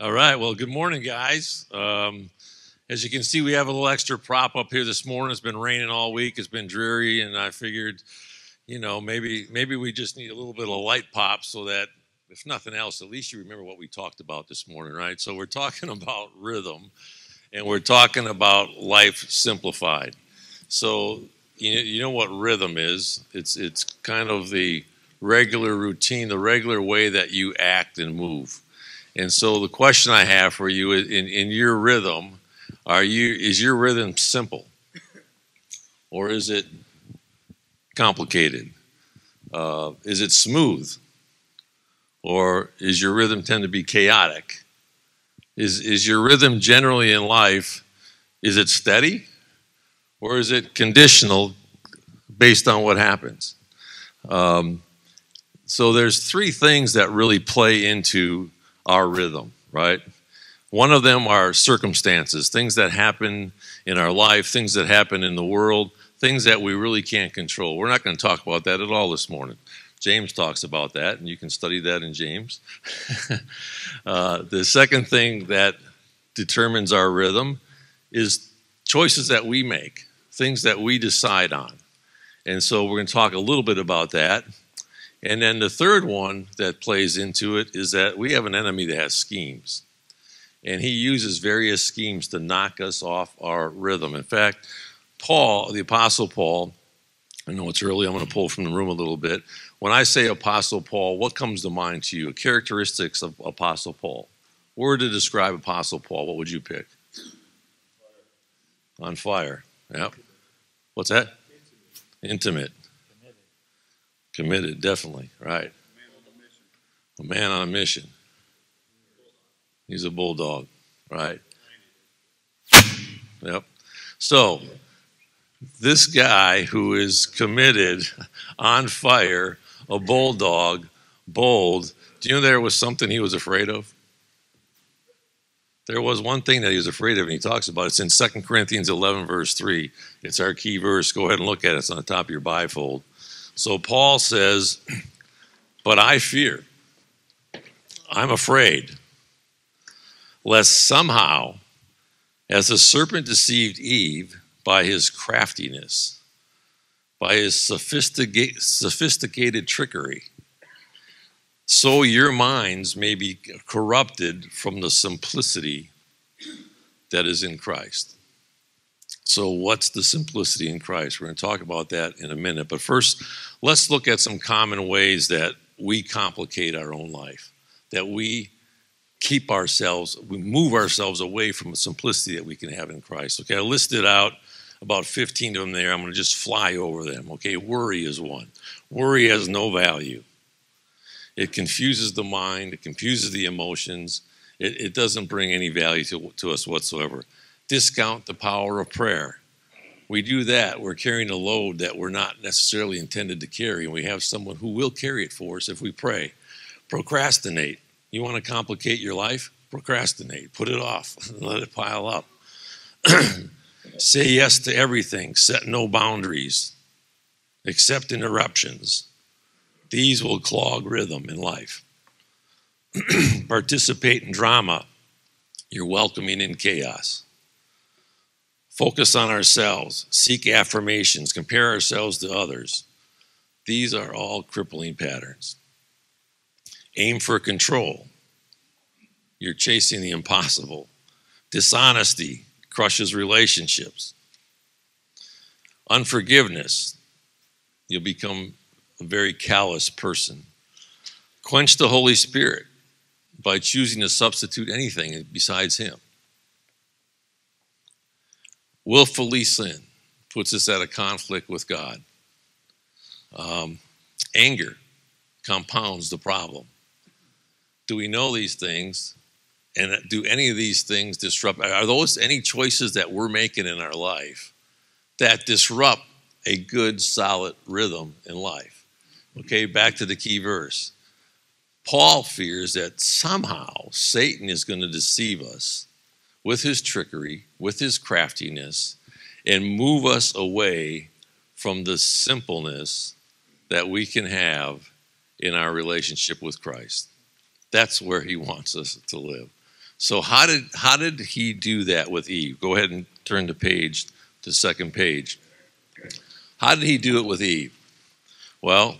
All right, well, good morning, guys. As you can see, we have a little extra prop up here this morning. It's been raining all week. It's been dreary, and I figured, you know, maybe we just need a little bit of light pop so that, if nothing else, at least you remember what we talked about this morning, right? So we're talking about rhythm, and we're talking about life simplified. So you know what rhythm is. It's kind of the regular routine, the regular way that you act and move. And so the question I have for you is, in your rhythm, is your rhythm simple? Or is it complicated? Is it smooth? Or is your rhythm tend to be chaotic? Is your rhythm generally in life, is it steady? Or is it conditional based on what happens? So there's three things that really play into our rhythm, right? One of them are circumstances, things that happen in our life, things that happen in the world, things that we really can't control. We're not going to talk about that at all this morning. James talks about that, and you can study that in James. The second thing that determines our rhythm is choices that we make, things that we decide on. And so we're going to talk a little bit about that. And then the third one that plays into it is that we have an enemy that has schemes. And he uses various schemes to knock us off our rhythm. In fact, Paul, the Apostle Paul, I know it's early, I'm going to pull from the room a little bit. When I say Apostle Paul, what comes to mind to you? Characteristics of Apostle Paul. Word to describe Apostle Paul, what would you pick? On fire. Yep. What's that? Intimate. Committed, definitely, right. A man on a mission. He's a bulldog, right? Yep. So this guy who is committed, on fire, a bulldog, bold, do you know there was something he was afraid of? There was one thing that he was afraid of, and he talks about it. It's in 2 Corinthians 11, verse 3. It's our key verse. Go ahead and look at it. It's on the top of your bifold. So Paul says, but I fear, I'm afraid, lest somehow, as the serpent deceived Eve by his craftiness, by his sophisticated trickery, so your minds may be corrupted from the simplicity that is in Christ. So what's the simplicity in Christ? We're going to talk about that in a minute. But first, let's look at some common ways that we complicate our own life, that we keep ourselves, we move ourselves away from the simplicity that we can have in Christ. Okay, I listed out about 15 of them there. I'm going to just fly over them. Okay, worry is one. Worry has no value. It confuses the mind. It confuses the emotions. It doesn't bring any value to us whatsoever. Discount the power of prayer. We do that. We're carrying a load that we're not necessarily intended to carry, and we have someone who will carry it for us if we pray. Procrastinate. You want to complicate your life? Procrastinate. Put it off. Let it pile up. Say yes to everything. Set no boundaries. Accept interruptions. These will clog rhythm in life. Participate in drama. You're welcoming in chaos. Focus on ourselves, seek affirmations, compare ourselves to others. These are all crippling patterns. Aim for control. You're chasing the impossible. Dishonesty crushes relationships. Unforgiveness. You'll become a very callous person. Quench the Holy Spirit by choosing to substitute anything besides Him. Willfully sin puts us at a conflict with God. Anger compounds the problem. Do we know these things? And do any of these things disrupt? Are those any choices that we're making in our life that disrupt a good, solid rhythm in life? Okay, back to the key verse. Paul fears that somehow Satan is going to deceive us with his trickery, with his craftiness, and move us away from the simpleness that we can have in our relationship with Christ. That's where he wants us to live. So how did he do that with Eve? Go ahead and turn the page, the second page. How did he do it with Eve? Well,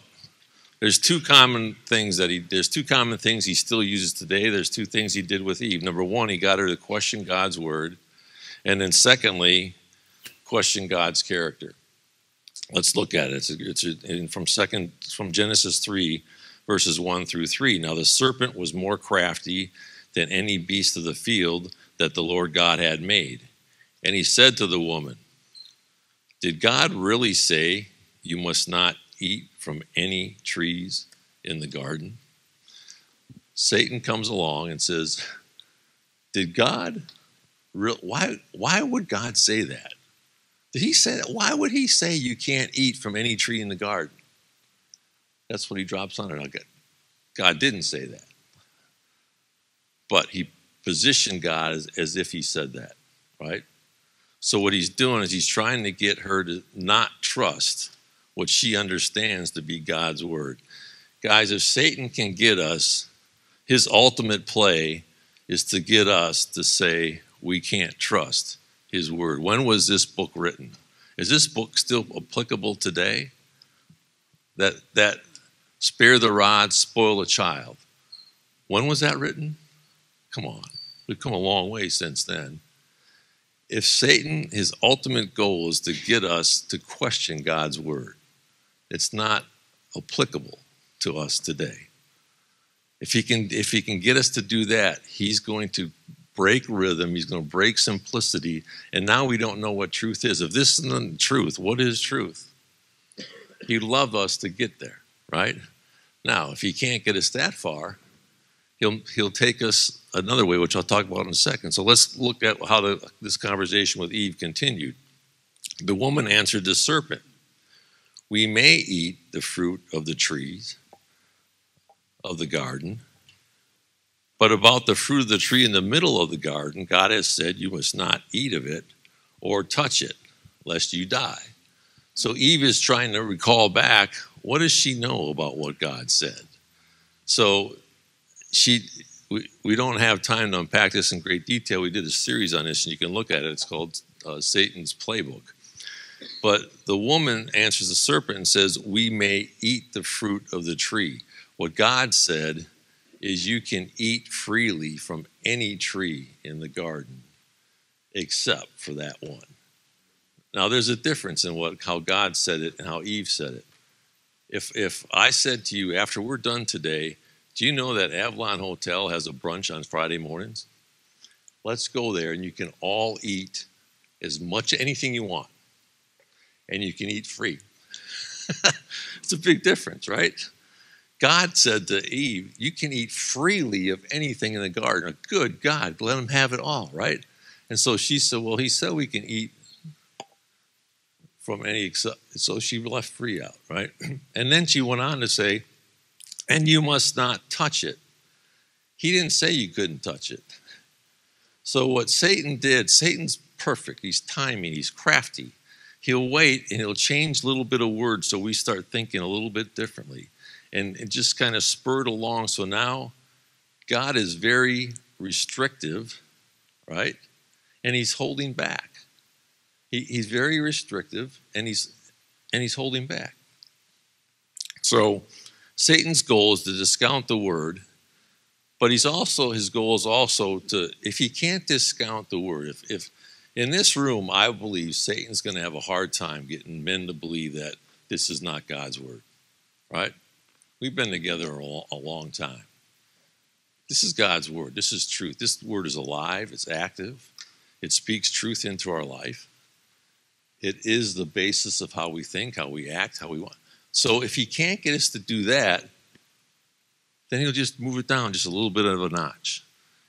there's two common things he still uses today. There's two things he did with Eve. Number one, he got her to question God's word, and then secondly, question God's character. Let's look at it. It's from Genesis 3, verses 1 through 3. Now the serpent was more crafty than any beast of the field that the Lord God had made. And he said to the woman, "Did God really say you must not eat from any trees in the garden?" Satan comes along and says, "Did God? Why would God say that? Did he say that? Why would he say you can't eat from any tree in the garden?" That's what he drops on it. God didn't say that. But he positioned God as if he said that, right? So what he's doing is he's trying to get her to not trust what she understands to be God's word. Guys, if Satan can get us, his ultimate play is to get us to say we can't trust his word. When was this book written? Is this book still applicable today? That spare the rod, spoil the child. When was that written? Come on. We've come a long way since then. If Satan, his ultimate goal is to get us to question God's word, it's not applicable to us today. If he can get us to do that, he's going to break rhythm, he's going to break simplicity, and now we don't know what truth is. If this isn't truth, what is truth? He loved us to get there, right? Now, if he can't get us that far, he'll take us another way, which I'll talk about in a second. So let's look at how this conversation with Eve continued. The woman answered the serpent, "We may eat the fruit of the trees of the garden, but about the fruit of the tree in the middle of the garden, God has said you must not eat of it or touch it, lest you die." So Eve is trying to recall back, what does she know about what God said? So we don't have time to unpack this in great detail. We did a series on this, and you can look at it. It's called Satan's Playbook. But the woman answers the serpent and says, "We may eat the fruit of the tree." What God said is you can eat freely from any tree in the garden except for that one. Now, there's a difference in how God said it and how Eve said it. If I said to you, after we're done today, "Do you know that Avalon Hotel has a brunch on Friday mornings? Let's go there and you can all eat as much anything you want. And you can eat free." It's a big difference, right? God said to Eve, you can eat freely of anything in the garden. Good God, let him have it all, right? And so she said, well, he said we can eat from any, so she left free out, right? And then she went on to say, "And you must not touch it." He didn't say you couldn't touch it. So what Satan did, Satan's perfect. He's timing, he's crafty. He'll wait and he'll change a little bit of words so we start thinking a little bit differently. And it just kind of spurred along. So now God is very restrictive, right? And he's holding back. He's very restrictive and he's holding back. So Satan's goal is to discount the word, but his goal is also to, if he can't discount the word, if in this room, I believe Satan's going to have a hard time getting men to believe that this is not God's word, right? We've been together a long time. This is God's word. This is truth. This word is alive. It's active. It speaks truth into our life. It is the basis of how we think, how we act, how we want. So if he can't get us to do that, then he'll just move it down just a little bit of a notch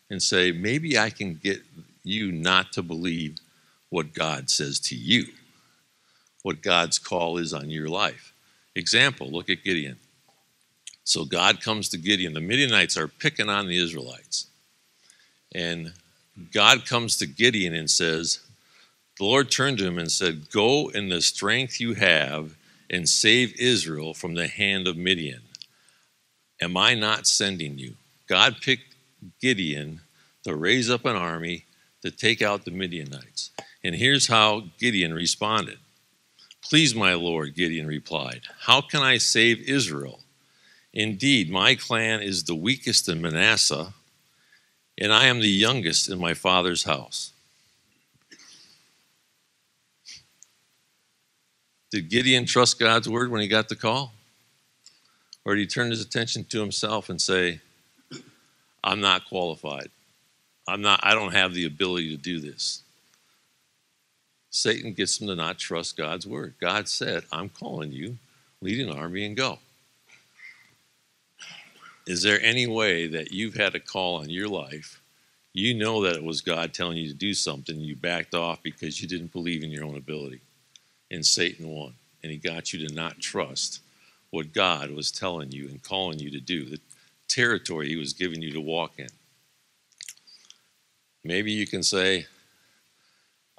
and say, maybe I can get you not to believe what God says to you, what God's call is on your life. Example, look at Gideon. So God comes to Gideon. The Midianites are picking on the Israelites. And God comes to Gideon and says, the Lord turned to him and said, "Go in the strength you have and save Israel from the hand of Midian. Am I not sending you?" God picked Gideon to raise up an army to take out the Midianites. And here's how Gideon responded. "Please, my lord," Gideon replied, "how can I save Israel? Indeed, my clan is the weakest in Manasseh, and I am the youngest in my father's house." Did Gideon trust God's word when he got the call? Or did he turn his attention to himself and say, "I'm not qualified. I don't have the ability to do this"? Satan gets him to not trust God's word. God said, "I'm calling you, lead an army and go." Is there any way that you've had a call on your life, you know that it was God telling you to do something, and you backed off because you didn't believe in your own ability? And Satan won, and he got you to not trust what God was telling you and calling you to do, the territory he was giving you to walk in. Maybe you can say,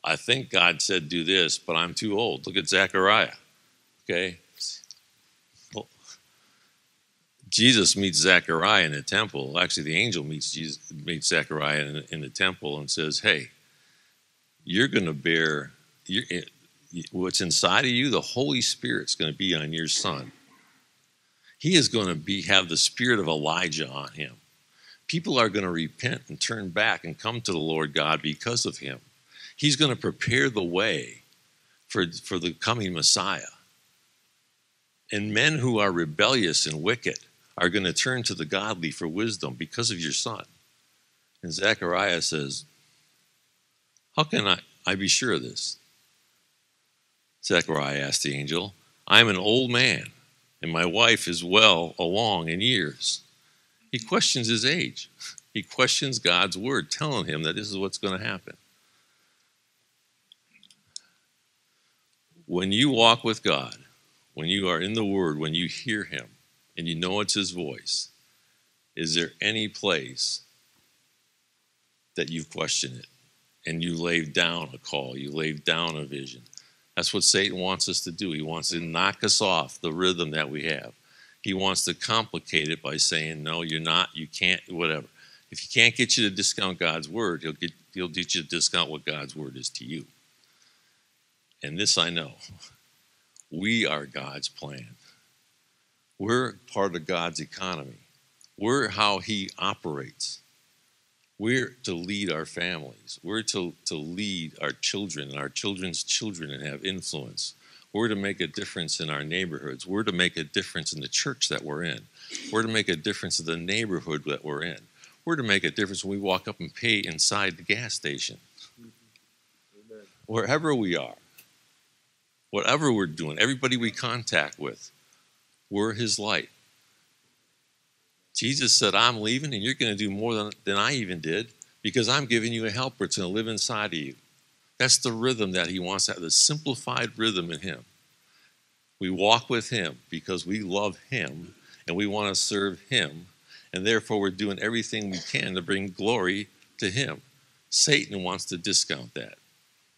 "I think God said do this, but I'm too old." Look at Zechariah, okay? Jesus meets Zechariah in the temple. Actually, the angel meets Zechariah in the temple and says, "Hey, you're going to bear, what's inside of you, the Holy Spirit's going to be on your son. He is going to have the spirit of Elijah on him. People are going to repent and turn back and come to the Lord God because of him. He's going to prepare the way for the coming Messiah. And men who are rebellious and wicked are going to turn to the godly for wisdom because of your son." And Zechariah says, "How can I be sure of this?" Zechariah asked the angel, "I'm an old man, and my wife is well along in years." He questions his age. He questions God's word, telling him that this is what's going to happen. When you walk with God, when you are in the word, when you hear him, and you know it's his voice, is there any place that you've questioned it, and you laid down a call, you laid down a vision? That's what Satan wants us to do. He wants to knock us off the rhythm that we have. He wants to complicate it by saying, "No, you're not, you can't," whatever. If he can't get you to discount God's word, he'll get you to discount what God's word is to you. And this I know, we are God's plan. We're part of God's economy. We're how he operates. We're to lead our families. We're to lead our children and our children's children and have influence. We're to make a difference in our neighborhoods. We're to make a difference in the church that we're in. We're to make a difference in the neighborhood that we're in. We're to make a difference when we walk up and pay inside the gas station. Amen. Wherever we are, whatever we're doing, everybody we contact with, we're his light. Jesus said, "I'm leaving, and you're going to do more than I even did, because I'm giving you a helper. It's going to live inside of you." That's the rhythm that he wants to have, the simplified rhythm in him. We walk with him because we love him, and we want to serve him, and therefore we're doing everything we can to bring glory to him. Satan wants to discount that.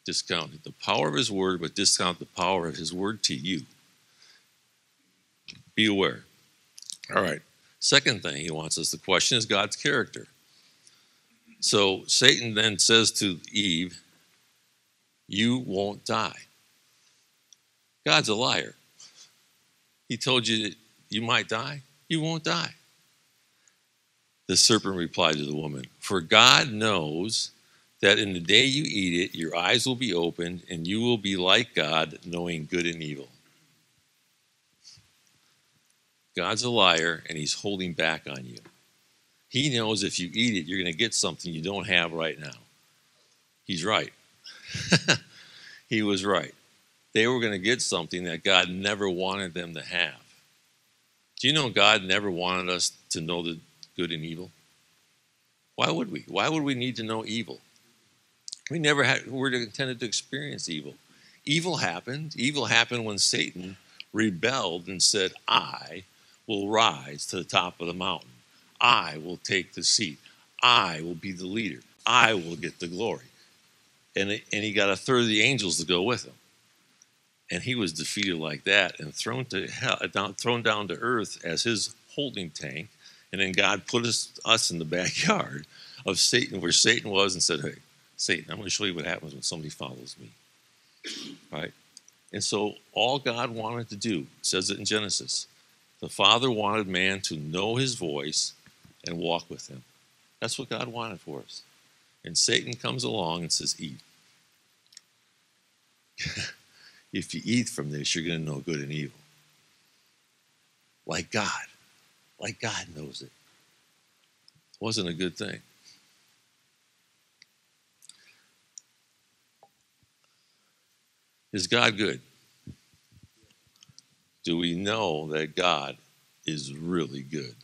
Discount the power of his word, but discount the power of his word to you. Be aware. All right. Second thing he wants us to question is God's character. So Satan then says to Eve, "You won't die." God's a liar. He told you that you might die. You won't die. The serpent replied to the woman, "For God knows that in the day you eat it, your eyes will be opened, and you will be like God, knowing good and evil." God's a liar, and he's holding back on you. He knows if you eat it, you're going to get something you don't have right now. He's right. He was right. They were going to get something that God never wanted them to have. Do you know God never wanted us to know the good and evil? Why would we? Why would we need to know evil? We never were intended to experience evil. Evil happened. Evil happened when Satan rebelled and said, "I will rise to the top of the mountain. I will take the seat. I will be the leader. I will get the glory." And he got a third of the angels to go with him. And he was defeated like that and thrown down to earth as his holding tank And then God put us in the backyard of Satan, where Satan was, and said, hey, Satan, I'm going to show you what happens when somebody follows me. Right? And so all God wanted to do, it says it in Genesis, the Father wanted man to know his voice and walk with him. That's what God wanted for us. And Satan comes along and says, eat. If you eat from this, you're going to know good and evil. Like God. Like God knows it. It wasn't a good thing. Is God good? Do we know that God is really good?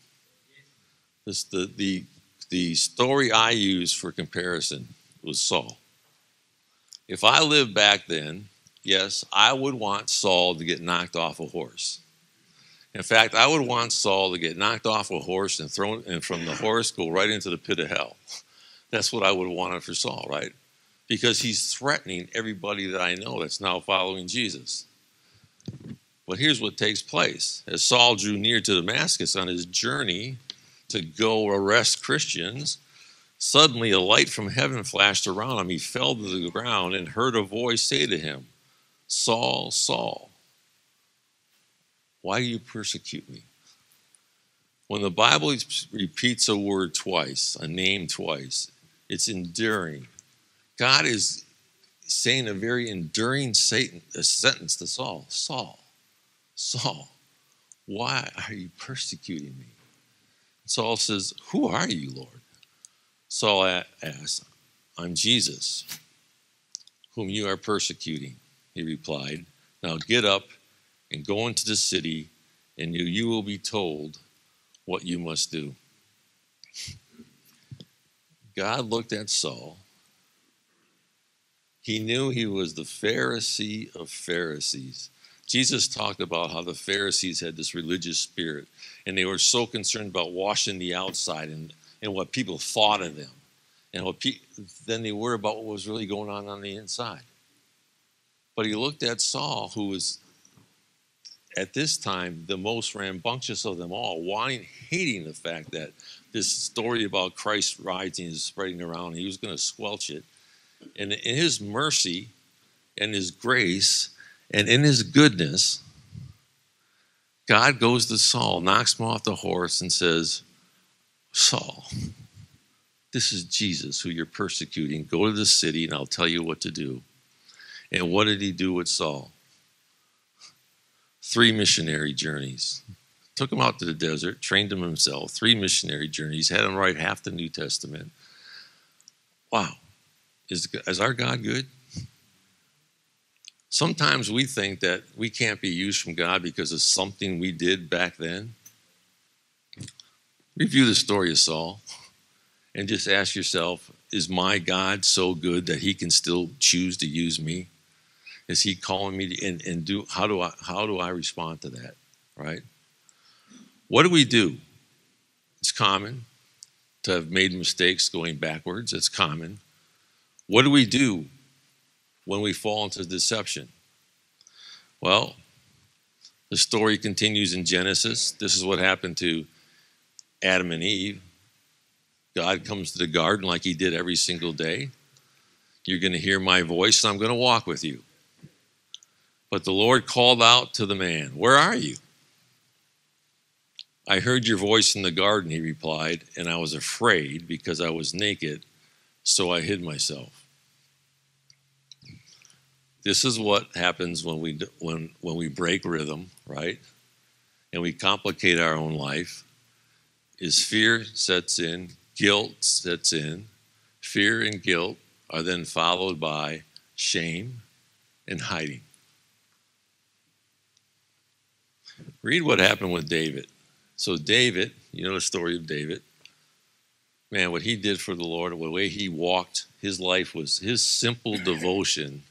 This, the story I use for comparison was Saul. If I lived back then, yes, I would want Saul to get knocked off a horse. In fact, I would want Saul to get knocked off a horse and thrown, and from the horse go right into the pit of hell. That's what I would have wanted for Saul, right? Because he's threatening everybody that I know that's now following Jesus. But here's what takes place. As Saul drew near to Damascus on his journey to go arrest Christians, suddenly a light from heaven flashed around him. He fell to the ground and heard a voice say to him, Saul, Saul, why do you persecute me? When the Bible repeats a word twice, a name twice, it's enduring. God is saying a very enduring sentence to Saul. Saul, Saul, why are you persecuting me? Saul says, who are you, Lord? Saul asks, I'm Jesus, whom you are persecuting. He replied, now get up and go into the city, and you will be told what you must do. God looked at Saul. He knew he was the Pharisee of Pharisees. Jesus talked about how the Pharisees had this religious spirit, and they were so concerned about washing the outside and what people thought of them, and then they worried about what was really going on the inside. But he looked at Saul, who was at this time the most rambunctious of them all, hating the fact that this story about Christ rising is spreading around, and he was going to squelch it. And in his mercy and his grace and in his goodness, God goes to Saul, knocks him off the horse, and says, Saul, this is Jesus who you're persecuting. Go to the city and I'll tell you what to do. And what did he do with Saul? 3 missionary journeys. Took him out to the desert, trained him himself, 3 missionary journeys, had him write half the New Testament. Wow. Is our God good? Sometimes we think that we can't be used from God because of something we did back then. Review the story of Saul and just ask yourself, is my God so good that he can still choose to use me? Is he calling me to, how do I respond to that, right? What do we do? It's common to have made mistakes going backwards. It's common. What do we do when we fall into deception? Well, the story continues in Genesis. This is what happened to Adam and Eve. God comes to the garden like he did every single day. You're going to hear my voice, and I'm going to walk with you. But the Lord called out to the man, where are you? I heard your voice in the garden, he replied, and I was afraid because I was naked. So I hid myself. This is what happens when we break rhythm, right? And we complicate our own life. Is fear sets in, guilt sets in. Fear and guilt are then followed by shame and hiding. Read what happened with David. So David, you know the story of David. Man, what he did for the Lord, the way he walked, his life was his simple devotion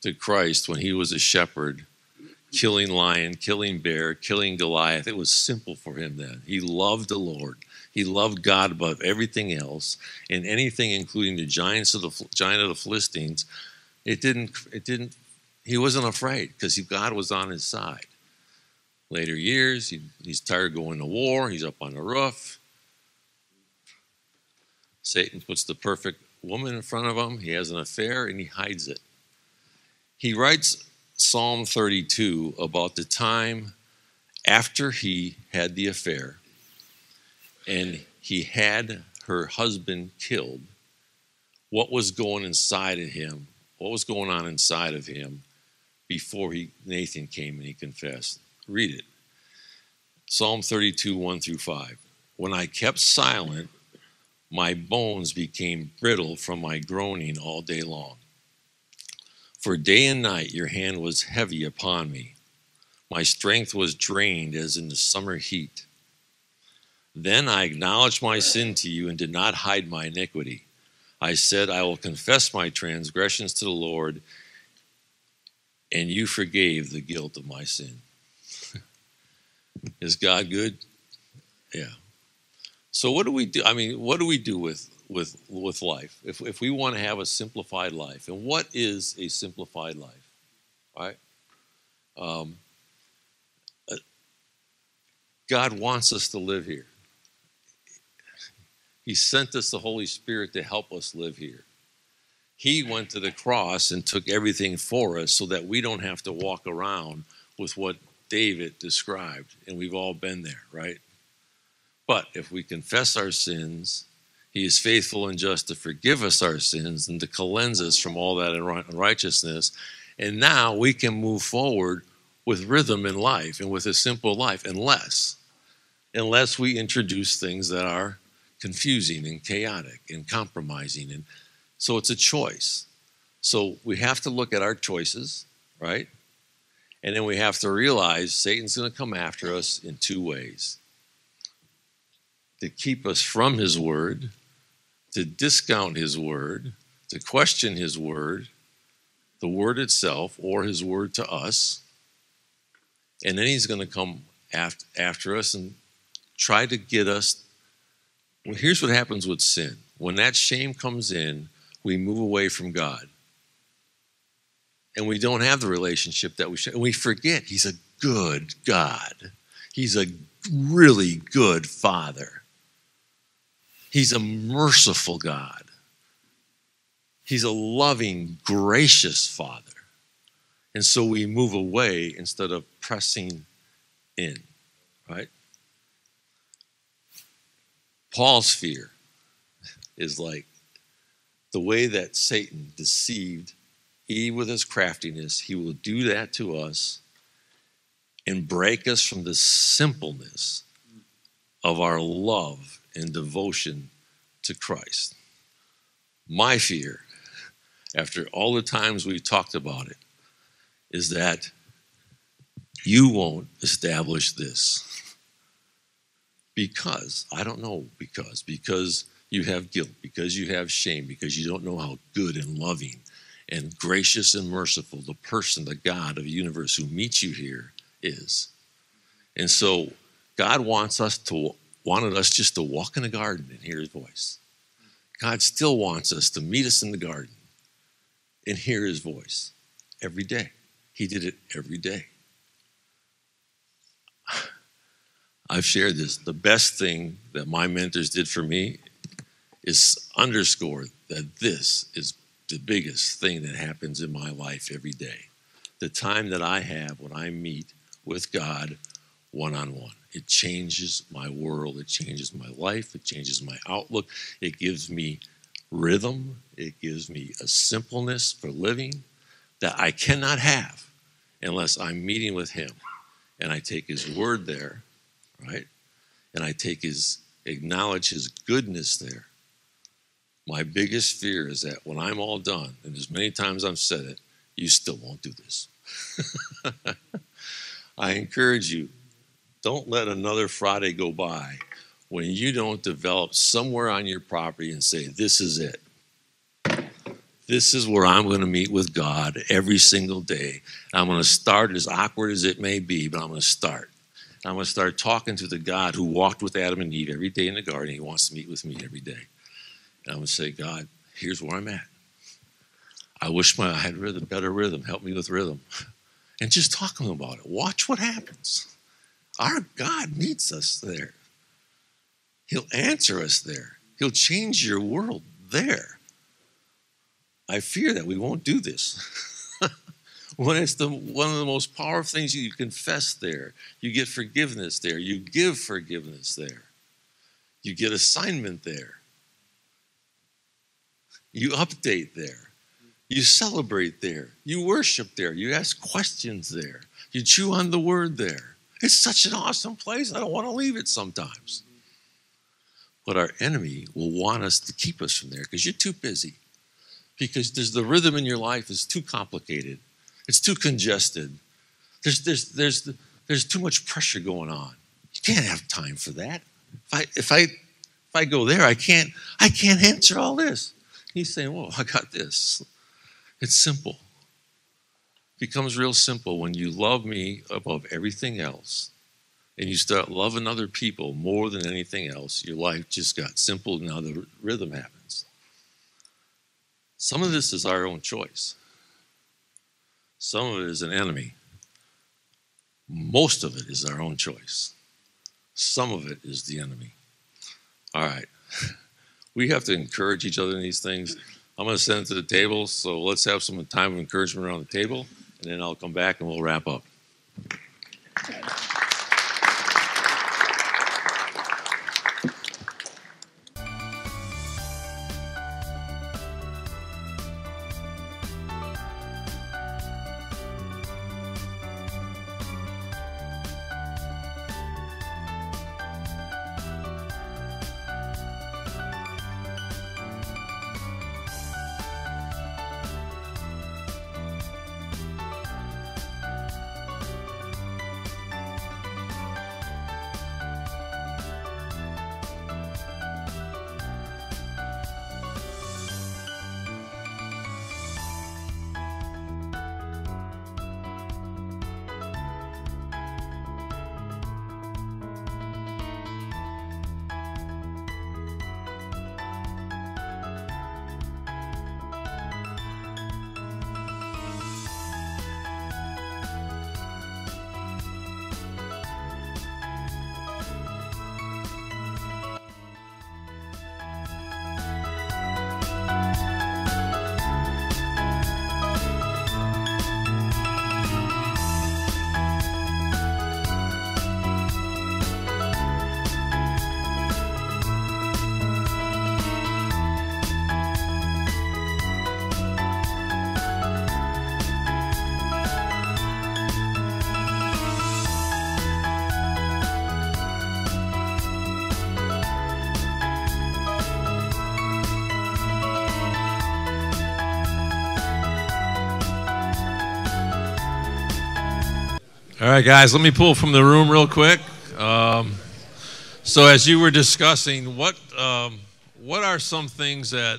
to Christ when he was a shepherd, killing lion, killing bear, killing Goliath. It was simple for him then. He loved the Lord. He loved God above everything else, and anything, including the giant of the Philistines. He wasn't afraid because God was on his side. Later years, he's tired of going to war. He's up on the roof. Satan puts the perfect woman in front of him. He has an affair and he hides it. He writes Psalm 32 about the time after he had the affair and he had her husband killed, what was going inside of him, what was going on inside of him before Nathan came and he confessed. Read it. Psalm 32, 1 through 5. When I kept silent, my bones became brittle from my groaning all day long. For day and night your hand was heavy upon me. My strength was drained as in the summer heat. Then I acknowledged my sin to you and did not hide my iniquity. I said, I will confess my transgressions to the Lord, and you forgave the guilt of my sin. Is God good? Yeah. So what do we do? I mean, what do we do with life? If we want to have a simplified life, and what is a simplified life? All right? God wants us to live here. He sent us the Holy Spirit to help us live here. He went to the cross and took everything for us so that we don't have to walk around with what David described, and we've all been there, right? But if we confess our sins, he is faithful and just to forgive us our sins and to cleanse us from all that unrighteousness. And now we can move forward with rhythm in life and with a simple life, unless we introduce things that are confusing and chaotic and compromising. And so it's a choice. So we have to look at our choices, right? And then we have to realize Satan's going to come after us in two ways: to keep us from his word, to discount his word, to question his word, the word itself, or his word to us. And then he's going to come after us and try to get us. Well, here's what happens with sin. When that shame comes in, we move away from God. And we don't have the relationship that we should. And we forget he's a good God. He's a really good Father. He's a merciful God. He's a loving, gracious Father. And so we move away instead of pressing in, right? Paul's fear is like the way that Satan deceived Eve with his craftiness. He will do that to us and break us from the simpleness of our love and devotion to Christ. My fear, after all the times we've talked about it, is that you won't establish this because, I don't know, because you have guilt, because you have shame, because you don't know how good and loving and gracious and merciful the person, the God of the universe who meets you here is. And so God wanted us just to walk in the garden and hear his voice. God still wants us to meet us in the garden and hear his voice every day. He did it every day. I've shared this. The best thing that my mentors did for me is underscore that this is the biggest thing that happens in my life every day. The time that I have when I meet with God one-on-one. It changes my world. It changes my life. It changes my outlook. It gives me rhythm. It gives me a simpleness for living that I cannot have unless I'm meeting with him. And I take his word there, right? And I acknowledge his goodness there. My biggest fear is that when I'm all done, and as many times I've said it, you still won't do this. I encourage you, don't let another Friday go by when you don't develop somewhere on your property and say, this is it. This is where I'm going to meet with God every single day. I'm going to start, as awkward as it may be, but I'm going to start. I'm going to start talking to the God who walked with Adam and Eve every day in the garden. He wants to meet with me every day. And I'm going to say, God, here's where I'm at. I wish I had rhythm, better rhythm. Help me with rhythm. And just talk to him about it. Watch what happens. Our God meets us there. He'll answer us there. He'll change your world there. I fear that we won't do this. When it's one of the most powerful things, you confess there. You get forgiveness there. You give forgiveness there. You get assignment there. You update there. You celebrate there. You worship there. You ask questions there. You chew on the word there. It's such an awesome place. I don't want to leave it sometimes. But our enemy will want us to keep us from there because you're too busy. Because there's the rhythm in your life is too complicated. It's too congested. There's too much pressure going on. You can't have time for that. If I go there, I can't answer all this. He's saying, "Whoa, I got this." It's simple. It becomes real simple when you love me above everything else, and you start loving other people more than anything else. Your life just got simple. Now the rhythm happens. Some of this is our own choice. Some of it is an enemy. Most of it is our own choice. Some of it is the enemy. All right. We have to encourage each other in these things. I'm going to send it to the table, so let's have some time of encouragement around the table, and then I'll come back and we'll wrap up. All right, guys, let me pull from the room real quick. So as you were discussing, what are some things that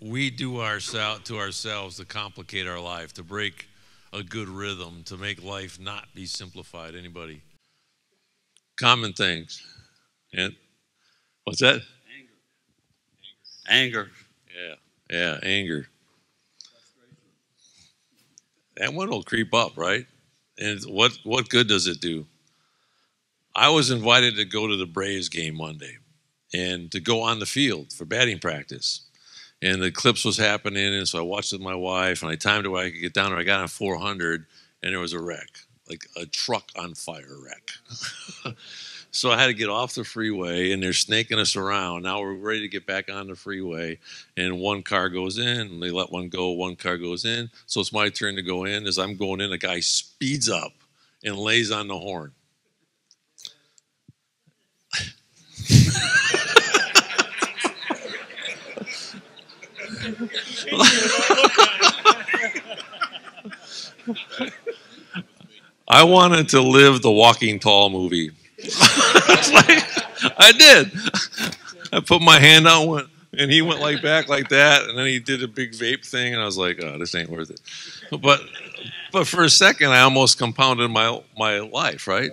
we do to ourselves to complicate our life, to break a good rhythm, to make life not be simplified? Anybody? Common things. And what's that? Anger. Yeah, anger. That one will creep up, right? And what good does it do? I was invited to go to the Braves game Monday and to go on the field for batting practice. And the Clips was happening, and so I watched it with my wife, and I timed it where I could get down there. I got on 400, and there was a wreck, like a truck on fire wreck. So I had to get off the freeway, and they're snaking us around. Now we're ready to get back on the freeway, and one car goes in, and they let one go, one car goes in. So it's my turn to go in. As I'm going in, a guy speeds up and lays on the horn. I wanted to live the Walking Tall movie. Like, I did. I put my hand out, and he went like back like that, and then he did a big vape thing, and I was like, "Oh, this ain't worth it." But for a second, I almost compounded my life, right?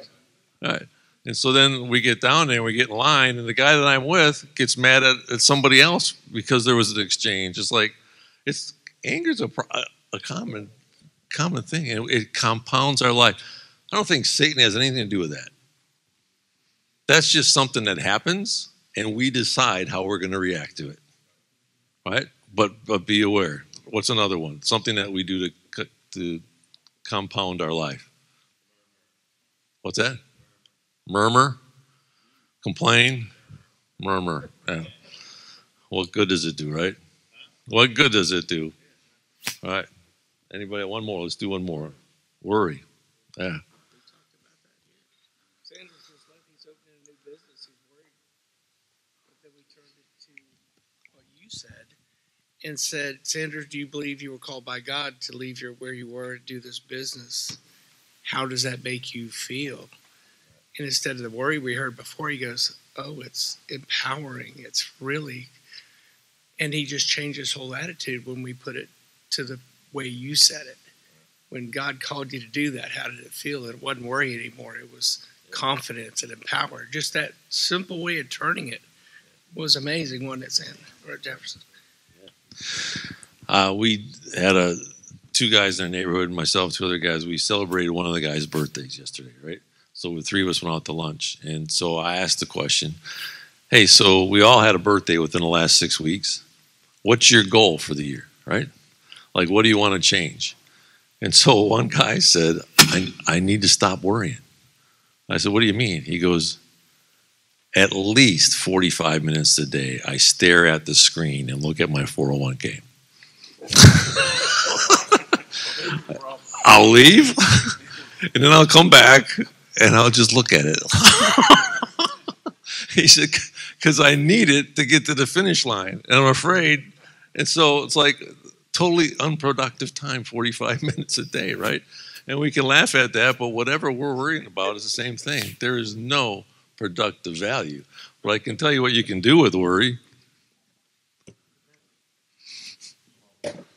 All right. And so then we get down there, and we get in line, and the guy that I'm with gets mad at somebody else because there was an exchange. It's like, anger's a common thing, and it compounds our life. I don't think Satan has anything to do with that. That's just something that happens, and we decide how we're going to react to it, right? But be aware. What's another one? Something that we do to compound our life. What's that? Murmur, complain, murmur. Yeah. What good does it do, right? What good does it do? All right. Anybody? One more. Let's do one more. Worry. Yeah. And said, Sandra, do you believe you were called by God to leave where you were and do this business? How does that make you feel? And instead of the worry we heard before, he goes, oh, it's empowering. It's really, and he just changed his whole attitude when we put it to the way you said it. When God called you to do that, how did it feel? It wasn't worry anymore. It was confidence and empower. Just that simple way of turning it was amazing, wasn't it, Sandra or Jefferson? We had two guys in our neighborhood and myself, two other guys. We celebrated one of the guys' birthdays yesterday, right? So the three of us went out to lunch. And so I asked the question, hey, so we all had a birthday within the last 6 weeks. What's your goal for the year, right? Like, what do you want to change? And so one guy said, I need to stop worrying. I said, what do you mean? He goes, at least 45 minutes a day, I stare at the screen and look at my 401k. I'll leave, and then I'll come back, and I'll just look at it. He said, because I need it to get to the finish line, and I'm afraid. And so it's like totally unproductive time, 45 minutes a day, right? And we can laugh at that, but whatever we're worrying about is the same thing. There is no productive value. But I can tell you what you can do with worry.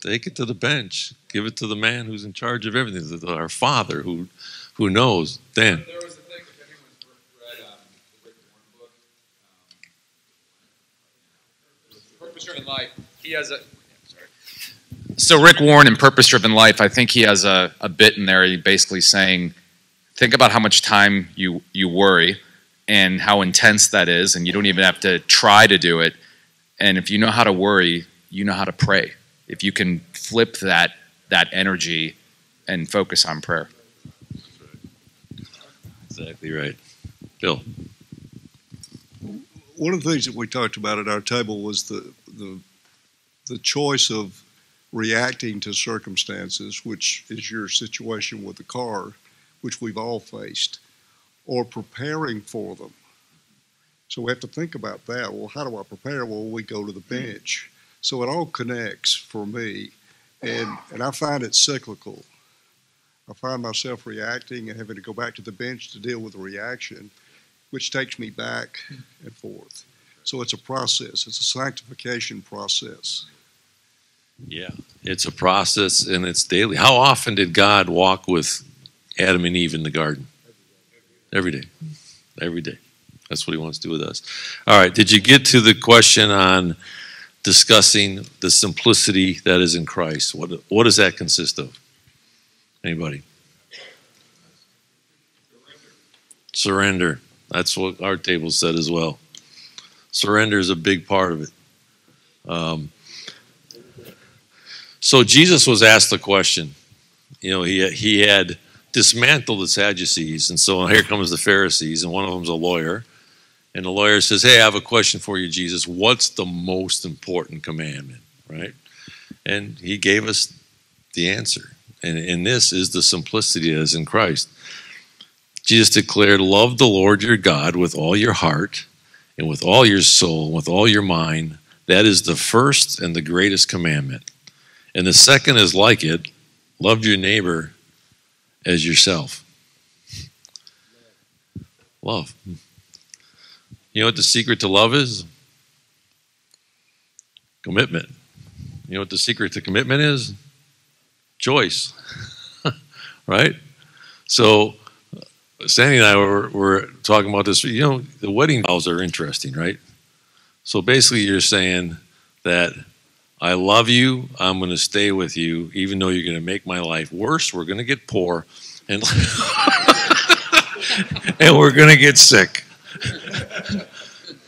Take it to the bench. Give it to the man who's in charge of everything, our Father who knows. Dan. There was a thing, if anyone's read the Rick Warren book, Purpose-Driven Life, he has a... So Rick Warren in Purpose-Driven Life, I think he has a bit in there basically saying, think about how much time you worry and how intense that is, and you don't even have to try to do it. And if you know how to worry, you know how to pray. If you can flip that energy and focus on prayer. That's right. Exactly right. Bill. One of the things that we talked about at our table was the choice of reacting to circumstances, which is your situation with the car, which we've all faced, or preparing for them. So we have to think about that. Well, how do I prepare? Well, we go to the bench. So it all connects for me, and I find it cyclical. I find myself reacting and having to go back to the bench to deal with the reaction, which takes me back and forth. So it's a process. It's a sanctification process. Yeah, it's a process, and it's daily. How often did God walk with Adam and Eve in the garden? Every day. Every day. That's what he wants to do with us. All right, did you get to the question on discussing the simplicity that is in Christ? What does that consist of? Anybody? Surrender. That's what our table said as well. Surrender is a big part of it. So Jesus was asked the question. You know, he had dismantle the Sadducees, and so here comes the Pharisees, and one of them's a lawyer, and the lawyer says, hey, I have a question for you, Jesus. What's the most important commandment, right? And he gave us the answer, and this is the simplicity that is in Christ. Jesus declared, love the Lord your God with all your heart and with all your soul, with all your mind. That is the first and the greatest commandment. And the second is like it, love your neighbor as yourself. Love. You know what the secret to love is? Commitment. You know what the secret to commitment is? Choice. Right? So Sandy and I were talking about this. You know, the wedding vows are interesting, right? So basically you're saying that I love you, I'm going to stay with you, even though you're going to make my life worse, we're going to get poor, and, and we're going to get sick.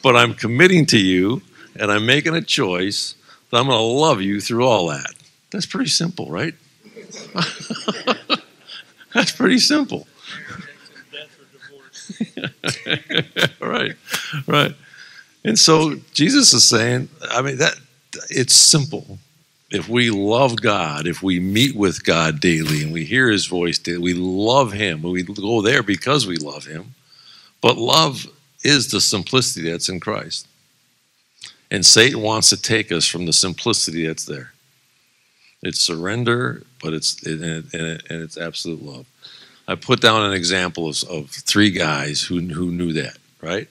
But I'm committing to you, and I'm making a choice that I'm going to love you through all that. That's pretty simple, right? That's pretty simple. Right. And so Jesus is saying, I mean, that it's simple. If we love God, if we meet with God daily and we hear his voice daily, we love him. We go there because we love him. But love is the simplicity that's in Christ. And Satan wants to take us from the simplicity that's there. It's surrender, but it's absolute love. I put down an example of three guys who knew that, right?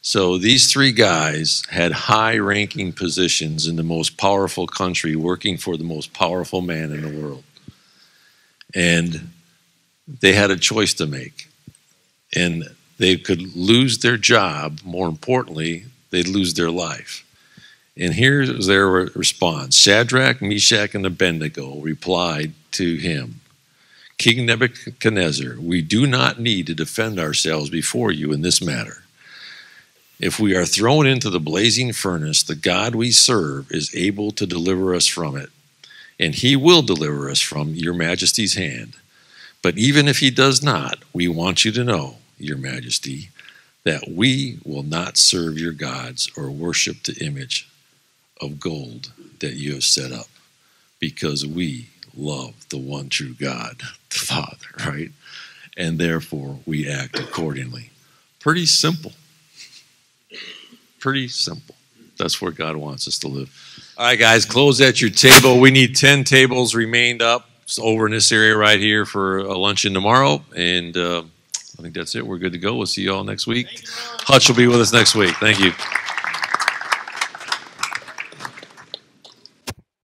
So these three guys had high-ranking positions in the most powerful country, working for the most powerful man in the world. And they had a choice to make. And they could lose their job. More importantly, they'd lose their life. And here's their response. Shadrach, Meshach, and Abednego replied to him, "King Nebuchadnezzar, we do not need to defend ourselves before you in this matter. If we are thrown into the blazing furnace, the God we serve is able to deliver us from it, and he will deliver us from your majesty's hand. But even if he does not, we want you to know, your majesty, that we will not serve your gods or worship the image of gold that you have set up, because we love the one true God, the Father," right? "And therefore we act accordingly." Pretty simple. Pretty simple. That's where God wants us to live. All right, guys, close at your table. We need 10 tables remained up. It's over in this area right here for a luncheon tomorrow. And I think that's it. We're good to go. We'll see you all next week. Hutch will be with us next week. Thank you.